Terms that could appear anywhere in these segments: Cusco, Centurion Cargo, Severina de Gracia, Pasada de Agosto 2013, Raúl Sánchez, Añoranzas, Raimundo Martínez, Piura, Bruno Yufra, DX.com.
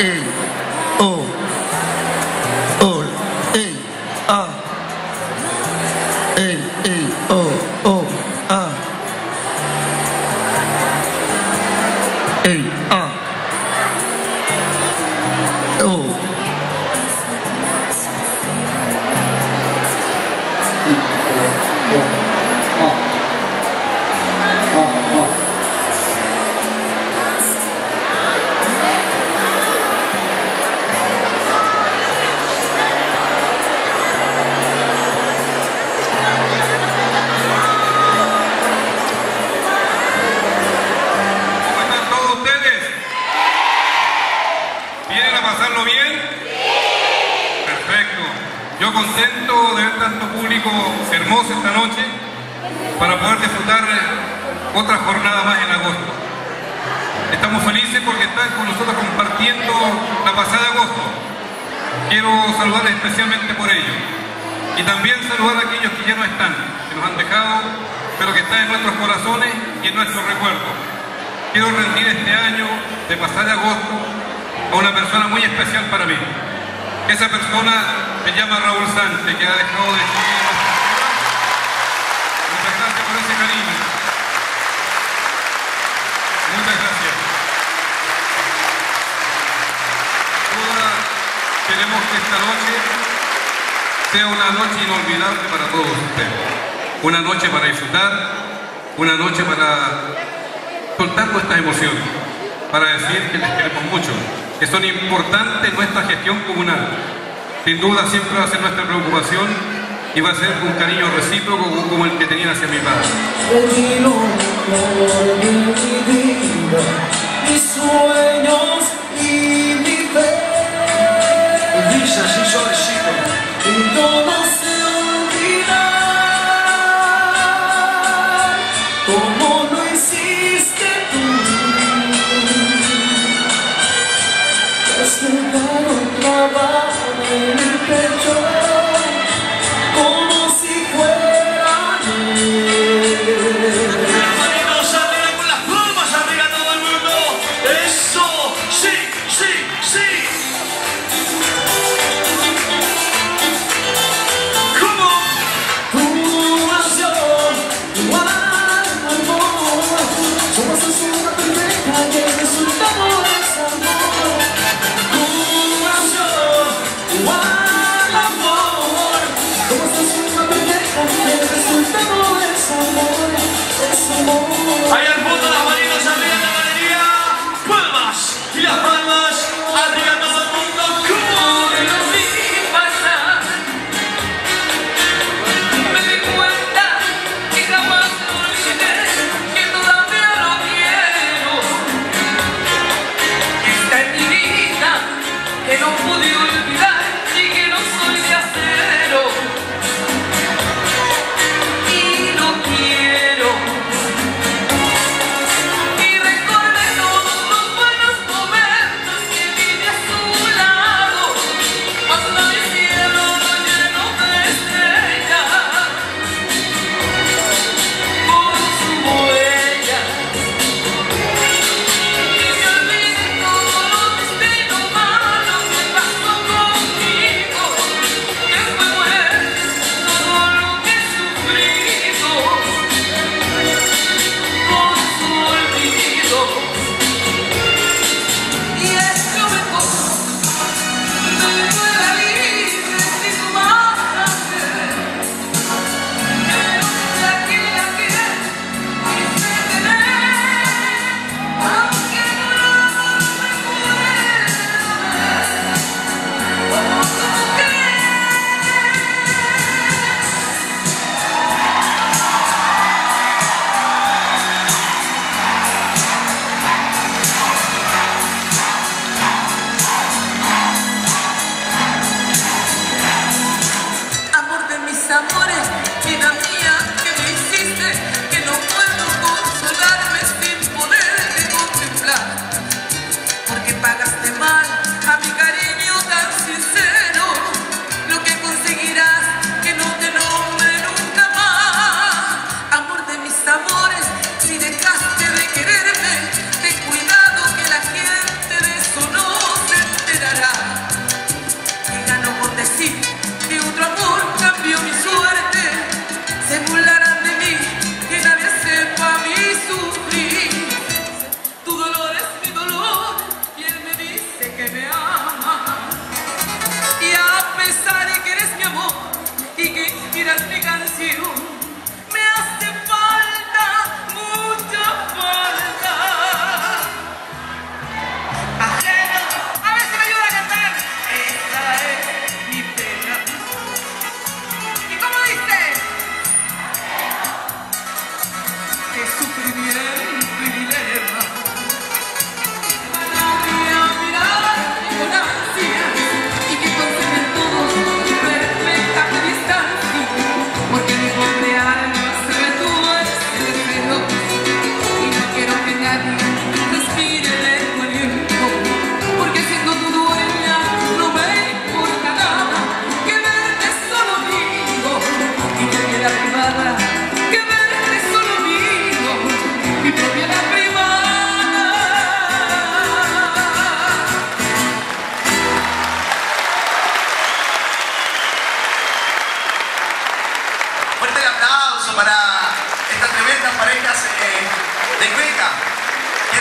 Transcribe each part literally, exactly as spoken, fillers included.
E, O, O, E, A, E, E, O, O, A, E, A, O, yo contento de ver tanto público hermoso esta noche para poder disfrutar otra jornada más en agosto. Estamos felices porque están con nosotros compartiendo la pasada agosto. Quiero saludarles especialmente por ello. Y también saludar a aquellos que ya no están, que nos han dejado, pero que están en nuestros corazones y en nuestros recuerdos. Quiero rendir este año de pasada agosto a una persona muy especial para mí. Esa persona se llama Raúl Sánchez, que ha dejado de escribir. Muchas gracias por ese cariño. Muchas gracias. Ahora queremos que esta noche sea una noche inolvidable para todos ustedes. Una noche para disfrutar, una noche para soltar nuestras emociones, para decir que les queremos mucho, que son importantes en nuestra gestión comunal. Sin duda siempre va a ser nuestra preocupación y va a ser un cariño recíproco como el que tenían hacia mi padre. Mis sueños y mi fe. Dice así, yo recíproco. Las manos arriba, con las palmas arriba, todo el mundo.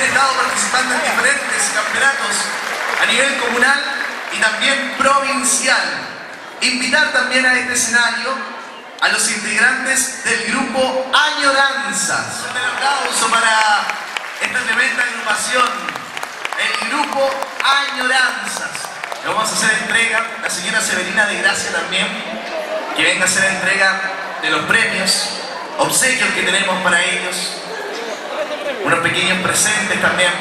han estado participando en diferentes campeonatos a nivel comunal y también provincial. Invitar también a este escenario a los integrantes del grupo Añoranzas. Un aplauso para esta tremenda agrupación, el grupo Añoranzas. Le vamos a hacer entrega, la señora Severina de Gracia también, que venga a hacer entrega de los premios, obsequios que tenemos para ellos, unos pequeños presentes también.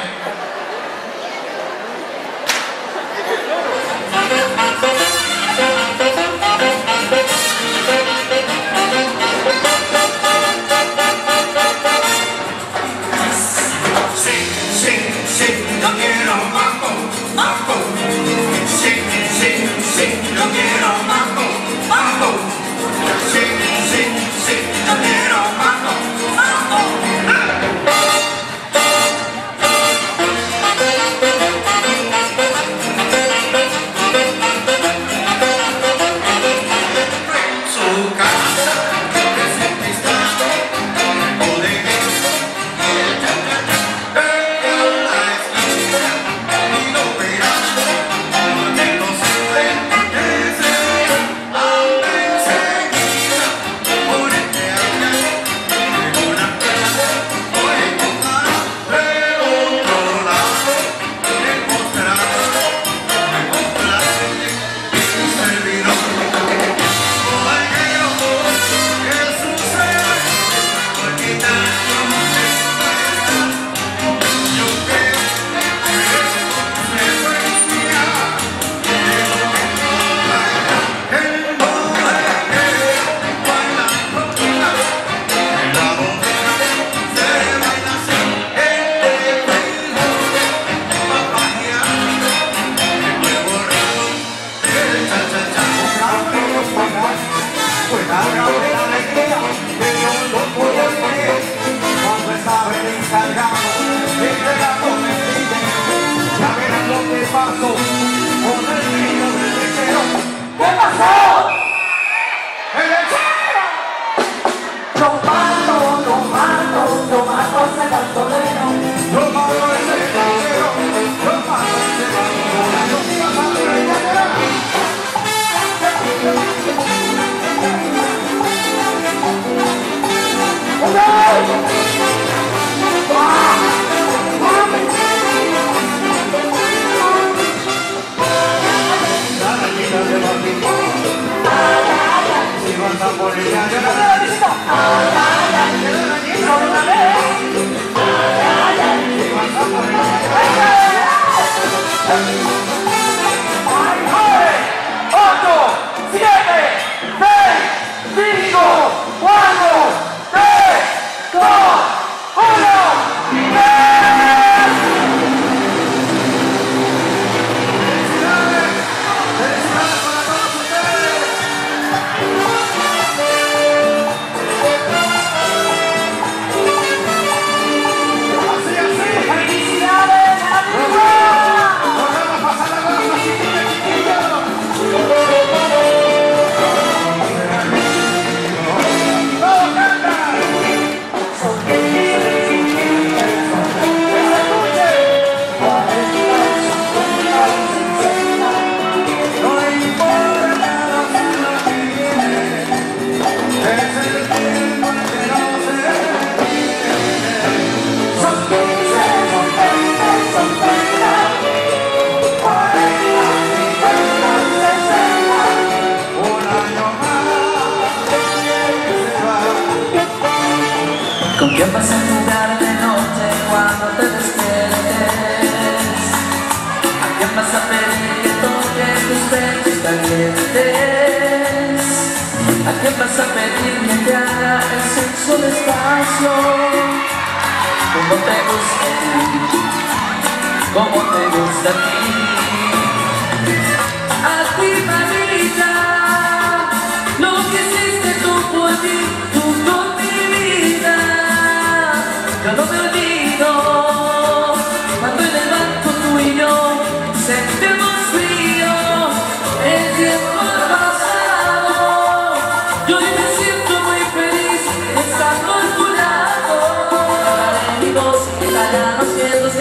Los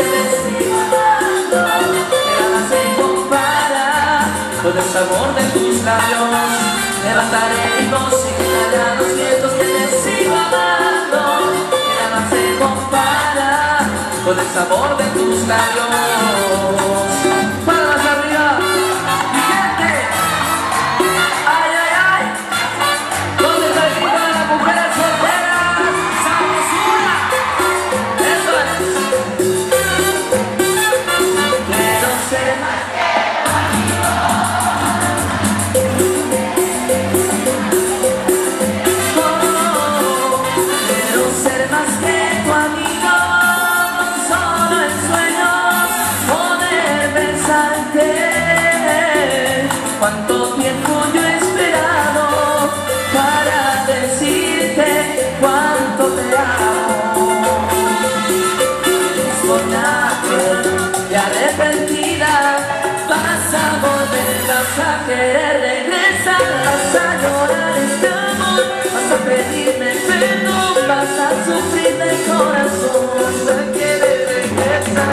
sabor de tus labios. Me bastaré con señalar los vientos que les iba dando. Nada se compara con el sabor de tus labios. ¡Para arriba! ¡Mi gente! ¡Ay, ay, ay! ¿Dónde está gritada la mujer soltera? ¡Sabrosura! ¡Eso es! Quiero ser cuánto tiempo yo he esperado para decirte cuánto te amo. Sonate y arrepentida vas a volver, vas a querer regresar, vas a llorar este amor, vas a pedirme perdón, vas a sufrirme el corazón, vas a querer regresar, vas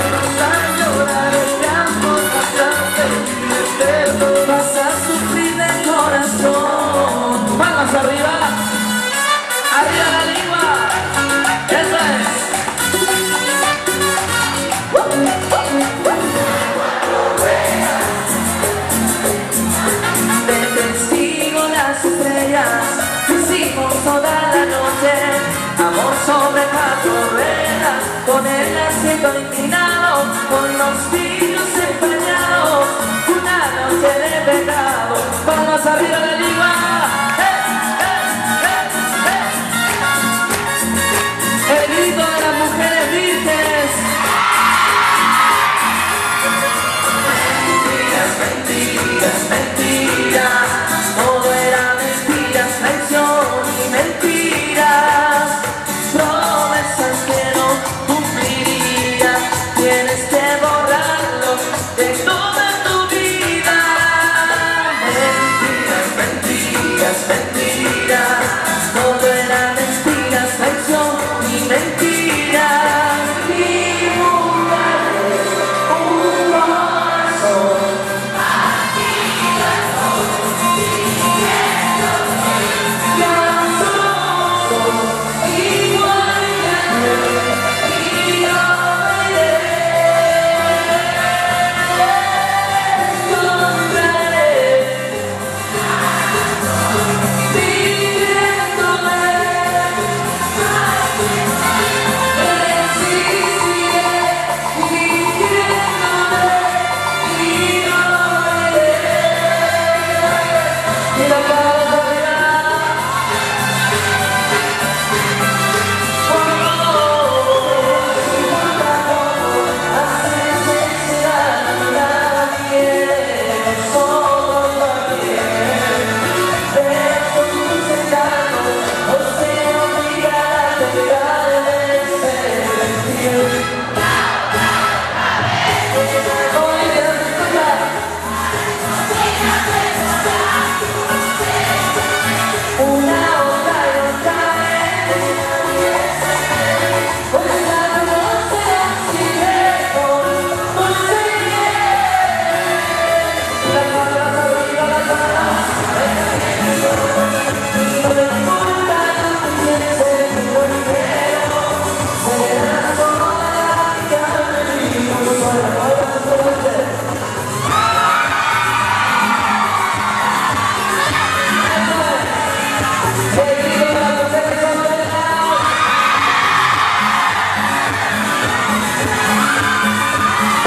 a llorar este amor, vas a pedirme perdón. Manos arriba, arriba la lengua, eso es. Te persigo las estrellas, persigo toda la noche, amor sobre cuatro ruedas, con el asiento inclinado, con los vidrios empañados, una noche de pecado. Manos arriba la lengua.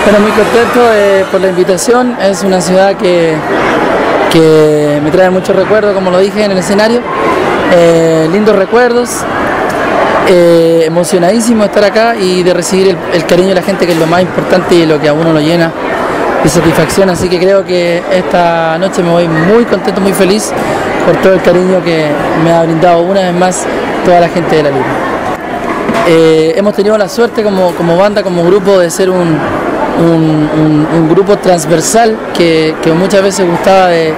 Bueno, muy contento eh, por la invitación, es una ciudad que, que me trae muchos recuerdos, como lo dije en el escenario, eh, lindos recuerdos, eh, emocionadísimo estar acá y de recibir el, el cariño de la gente, que es lo más importante y lo que a uno lo llena de satisfacción, así que creo que esta noche me voy muy contento, muy feliz por todo el cariño que me ha brindado una vez más toda la gente de la Lira. Eh, hemos tenido la suerte como, como banda, como grupo, de ser un Un, un, un grupo transversal que, que muchas veces gustaba de,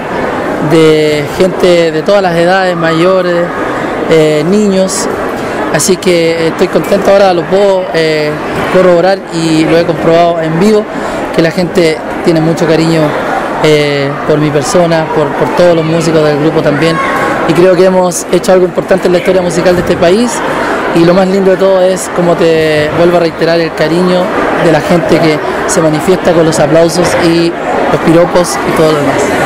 de gente de todas las edades, mayores, eh, niños, así que estoy contento ahora, lo puedo eh, corroborar y lo he comprobado en vivo, que la gente tiene mucho cariño eh, por mi persona, por, por todos los músicos del grupo también, y creo que hemos hecho algo importante en la historia musical de este país. Y lo más lindo de todo es, como te vuelvo a reiterar, el cariño de la gente que se manifiesta con los aplausos y los piropos y todo lo demás.